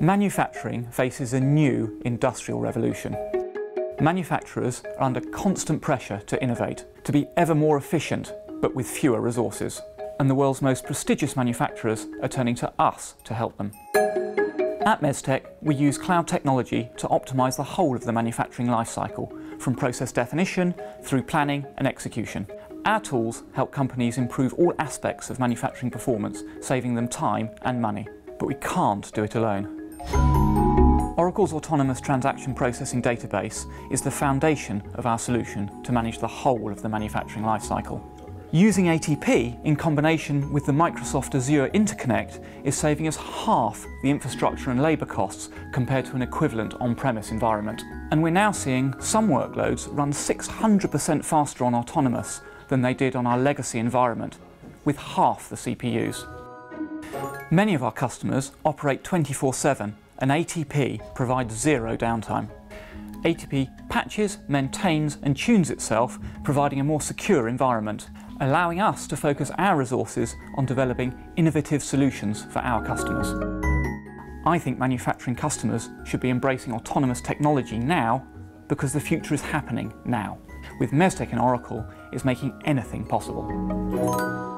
Manufacturing faces a new industrial revolution. Manufacturers are under constant pressure to innovate, to be ever more efficient, but with fewer resources. And the world's most prestigious manufacturers are turning to us to help them. At MESTEC, we use cloud technology to optimise the whole of the manufacturing lifecycle, from process definition through planning and execution. Our tools help companies improve all aspects of manufacturing performance, saving them time and money. But we can't do it alone. Oracle's Autonomous Transaction Processing Database is the foundation of our solution to manage the whole of the manufacturing lifecycle. Using ATP in combination with the Microsoft Azure Interconnect is saving us half the infrastructure and labour costs compared to an equivalent on-premise environment. And we're now seeing some workloads run 600% faster on Autonomous than they did on our legacy environment, with half the CPUs. Many of our customers operate 24/7, and ATP provides zero downtime. ATP patches, maintains and tunes itself, providing a more secure environment, allowing us to focus our resources on developing innovative solutions for our customers. I think manufacturing customers should be embracing autonomous technology now, because the future is happening now. With MESTEC and Oracle, it's making anything possible.